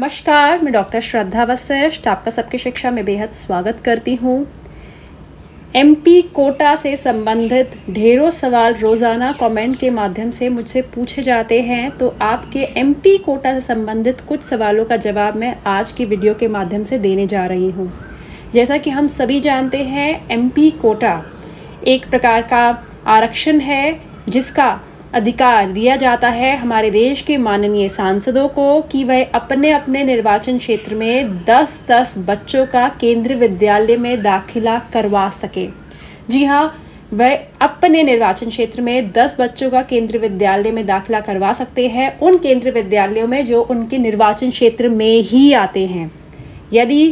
नमस्कार, मैं डॉक्टर श्रद्धा वशिष्ठ आपका सबकी शिक्षा में बेहद स्वागत करती हूँ। एमपी कोटा से संबंधित ढेरों सवाल रोज़ाना कमेंट के माध्यम से मुझसे पूछे जाते हैं, तो आपके एमपी कोटा से संबंधित कुछ सवालों का जवाब मैं आज की वीडियो के माध्यम से देने जा रही हूँ। जैसा कि हम सभी जानते हैं, एमपी कोटा एक प्रकार का आरक्षण है जिसका अधिकार दिया जाता है हमारे देश के माननीय सांसदों को कि वह अपने अपने निर्वाचन क्षेत्र में 10-10 बच्चों का केंद्रीय विद्यालय में दाखिला करवा सके। जी हाँ, वह अपने निर्वाचन क्षेत्र में 10 बच्चों का केंद्रीय विद्यालय में दाखिला करवा सकते हैं, उन केंद्रीय विद्यालयों में जो उनके निर्वाचन क्षेत्र में ही आते हैं। यदि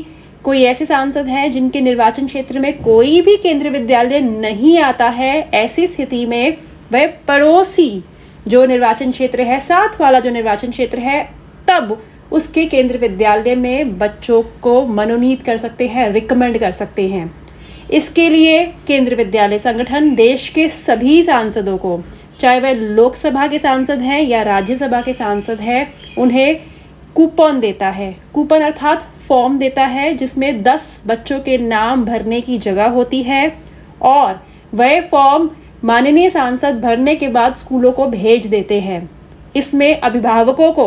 कोई ऐसे सांसद हैं जिनके निर्वाचन क्षेत्र में कोई भी केंद्रीय विद्यालय नहीं आता है, ऐसी स्थिति में वह पड़ोसी जो निर्वाचन क्षेत्र है, साथ वाला जो निर्वाचन क्षेत्र है, तब उसके केंद्रीय विद्यालय में बच्चों को मनोनीत कर सकते हैं, रिकमेंड कर सकते हैं। इसके लिए केंद्रीय विद्यालय संगठन देश के सभी सांसदों को, चाहे वह लोकसभा के सांसद हैं या राज्यसभा के सांसद हैं, उन्हें कूपन देता है। कूपन अर्थात फॉर्म देता है जिसमें 10 बच्चों के नाम भरने की जगह होती है, और वह फॉर्म माननीय सांसद भरने के बाद स्कूलों को भेज देते हैं। इसमें अभिभावकों को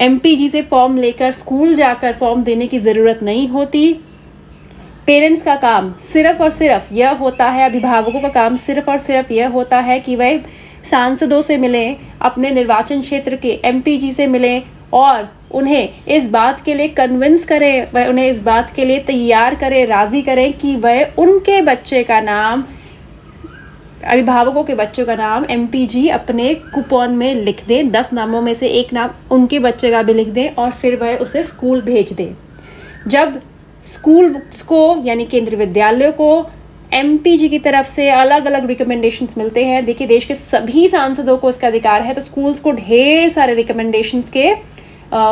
एमपी जी से फॉर्म लेकर स्कूल जाकर फॉर्म देने की ज़रूरत नहीं होती। पेरेंट्स का काम सिर्फ और सिर्फ यह होता है, अभिभावकों का काम सिर्फ और सिर्फ यह होता है कि वह सांसदों से मिलें, अपने निर्वाचन क्षेत्र के एमपी जी से मिलें और उन्हें इस बात के लिए कन्विंस करें, वह उन्हें इस बात के लिए तैयार करें, राज़ी करें कि वह उनके बच्चे का नाम, अभिभावकों के बच्चों का नाम एमपीजी अपने कूपन में लिख दें, 10 नामों में से एक नाम उनके बच्चे का भी लिख दें और फिर वह उसे स्कूल भेज दें। जब स्कूल्स को यानी केंद्रीय विद्यालयों को एमपीजी की तरफ से अलग अलग रिकमेंडेशंस मिलते हैं। देखिए, देश के सभी सांसदों को इसका अधिकार है, तो स्कूल्स को ढेर सारे रिकमेंडेशंस के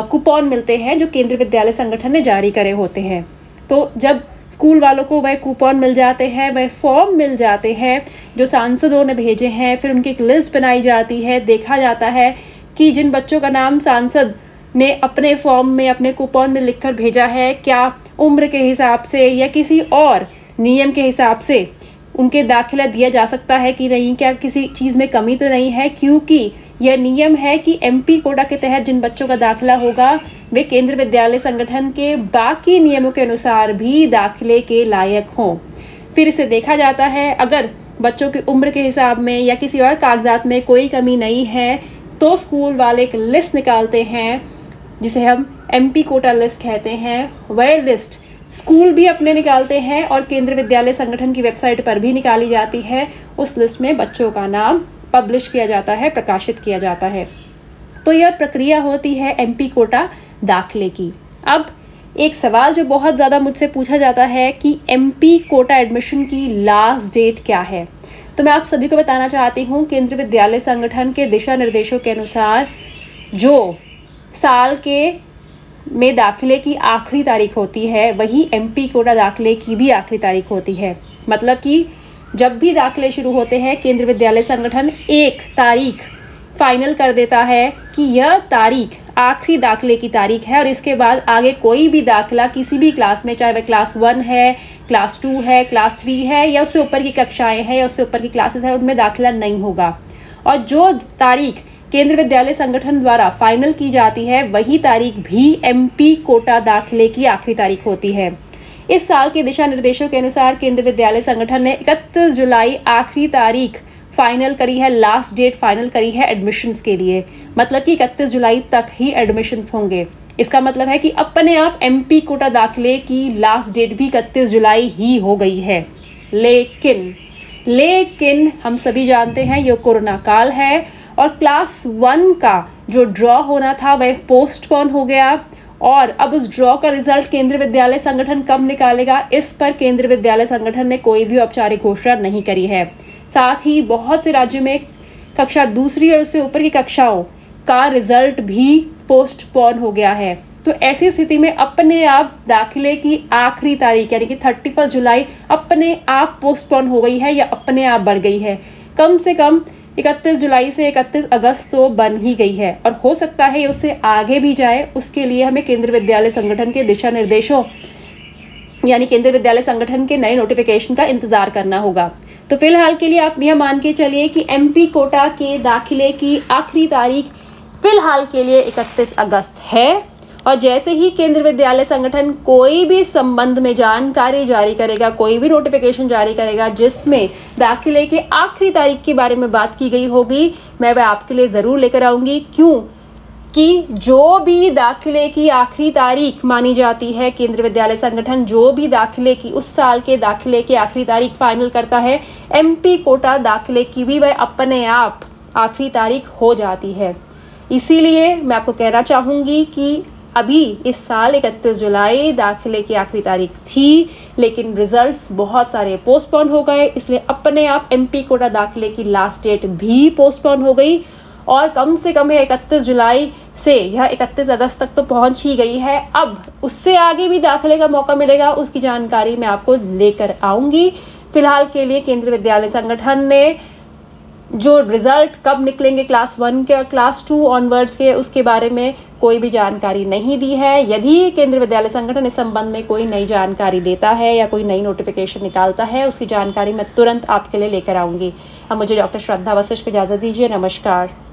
कूपन मिलते हैं जो केंद्रीय विद्यालय संगठन ने जारी करे होते हैं। तो जब स्कूल वालों को वह कूपन मिल जाते हैं, वह फॉर्म मिल जाते हैं जो सांसदों ने भेजे हैं, फिर उनकी एक लिस्ट बनाई जाती है। देखा जाता है कि जिन बच्चों का नाम सांसद ने अपने फॉर्म में, अपने कूपन में लिखकर भेजा है, क्या उम्र के हिसाब से या किसी और नियम के हिसाब से उनके दाखिला दिया जा सकता है कि नहीं, क्या किसी चीज़ में कमी तो नहीं है, क्योंकि यह नियम है कि एमपी कोटा के तहत जिन बच्चों का दाखिला होगा वे केंद्रीय विद्यालय संगठन के बाकी नियमों के अनुसार भी दाखिले के लायक हों। फिर इसे देखा जाता है, अगर बच्चों की उम्र के हिसाब में या किसी और कागजात में कोई कमी नहीं है तो स्कूल वाले एक लिस्ट निकालते हैं जिसे हम एमपी कोटा लिस्ट कहते हैं। वह लिस्ट स्कूल भी अपने निकालते हैं और केंद्रीय विद्यालय संगठन की वेबसाइट पर भी निकाली जाती है। उस लिस्ट में बच्चों का नाम पब्लिश किया जाता है, प्रकाशित किया जाता है। तो यह प्रक्रिया होती है एमपी कोटा दाखिले की। अब एक सवाल जो बहुत ज़्यादा मुझसे पूछा जाता है कि एमपी कोटा एडमिशन की लास्ट डेट क्या है, तो मैं आप सभी को बताना चाहती हूँ, केंद्रीय विद्यालय संगठन के दिशा निर्देशों के अनुसार जो साल के में दाखिले की आखिरी तारीख होती है, वही एमपी कोटा दाखिले की भी आखिरी तारीख होती है। मतलब कि जब भी दाखिले शुरू होते हैं, केंद्रीय विद्यालय संगठन एक तारीख फाइनल कर देता है कि यह तारीख आखिरी दाखिले की तारीख है, और इसके बाद आगे कोई भी दाखिला किसी भी क्लास में, चाहे वह क्लास 1 है, क्लास 2 है, क्लास 3 है या उससे ऊपर की कक्षाएं हैं या उससे ऊपर की क्लासेस हैं, उनमें दाखिला नहीं होगा। और जो तारीख केंद्रीय विद्यालय संगठन द्वारा फाइनल की जाती है, वही तारीख भी एमपी कोटा दाखिले की आखिरी तारीख होती है। इस साल के दिशा निर्देशों के अनुसार केंद्रीय विद्यालय संगठन ने 31 जुलाई आखिरी तारीख फाइनल करी है, लास्ट डेट फाइनल करी है एडमिशन्स के लिए। मतलब कि 31 जुलाई तक ही एडमिशन्स होंगे। इसका मतलब है कि अपने आप एमपी कोटा दाखिले की लास्ट डेट भी 31 जुलाई ही हो गई है। लेकिन हम सभी जानते हैं ये कोरोना काल है और क्लास 1 का जो ड्रॉ होना था वह पोस्टपोन हो गया, और अब उस ड्रॉ का रिजल्ट केंद्रीय विद्यालय संगठन कब निकालेगा, इस पर केंद्रीय विद्यालय संगठन ने कोई भी औपचारिक घोषणा नहीं करी है। साथ ही बहुत से राज्यों में कक्षा 2 और उससे ऊपर की कक्षाओं का रिजल्ट भी पोस्टपोन हो गया है। तो ऐसी स्थिति में अपने आप दाखिले की आखिरी तारीख यानी कि 31 जुलाई अपने आप पोस्टपोन हो गई है या अपने आप बढ़ गई है। कम से कम 31 जुलाई से 31 अगस्त तो बन ही गई है और हो सकता है उससे आगे भी जाए। उसके लिए हमें केंद्रीय विद्यालय संगठन के दिशा निर्देशों यानी केंद्रीय विद्यालय संगठन के नए नोटिफिकेशन का इंतजार करना होगा। तो फिलहाल के लिए आप यह मान के चलिए कि एमपी कोटा के दाखिले की आखिरी तारीख फिलहाल के लिए 31 अगस्त है और जैसे ही केंद्रीय विद्यालय संगठन कोई भी संबंध में जानकारी जारी करेगा, कोई भी नोटिफिकेशन जारी करेगा जिसमें दाखिले के आखिरी तारीख के बारे में बात की गई होगी, मैं आपके लिए ज़रूर लेकर आऊँगी। क्यों कि जो भी दाखिले की आखिरी तारीख मानी जाती है, केंद्रीय विद्यालय संगठन जो भी दाखिले की उस साल के दाखिले की आखिरी तारीख फाइनल करता है, एमपी कोटा दाखिले की भी वह अपने आप आखिरी तारीख हो जाती है। इसीलिए मैं आपको कहना चाहूँगी कि अभी इस साल 31 जुलाई दाखिले की आखिरी तारीख थी, लेकिन रिजल्ट्स बहुत सारे पोस्टपोन हो गए, इसलिए अपने आप एमपी कोटा दाखिले की लास्ट डेट भी पोस्टपोन हो गई और कम से कम यह 31 जुलाई से यह 31 अगस्त तक तो पहुंच ही गई है। अब उससे आगे भी दाखिले का मौका मिलेगा, उसकी जानकारी मैं आपको लेकर आऊँगी। फिलहाल के लिए केंद्रीय विद्यालय संगठन ने जो रिज़ल्ट कब निकलेंगे क्लास 1 के और क्लास 2 ऑनवर्ड्स के, उसके बारे में कोई भी जानकारी नहीं दी है। यदि केंद्रीय विद्यालय संगठन इस संबंध में कोई नई जानकारी देता है या कोई नई नोटिफिकेशन निकालता है, उसकी जानकारी मैं तुरंत आपके लिए लेकर आऊँगी। अब मुझे डॉक्टर श्रद्धा वशिष्ठ को इजाज़त दीजिए। नमस्कार।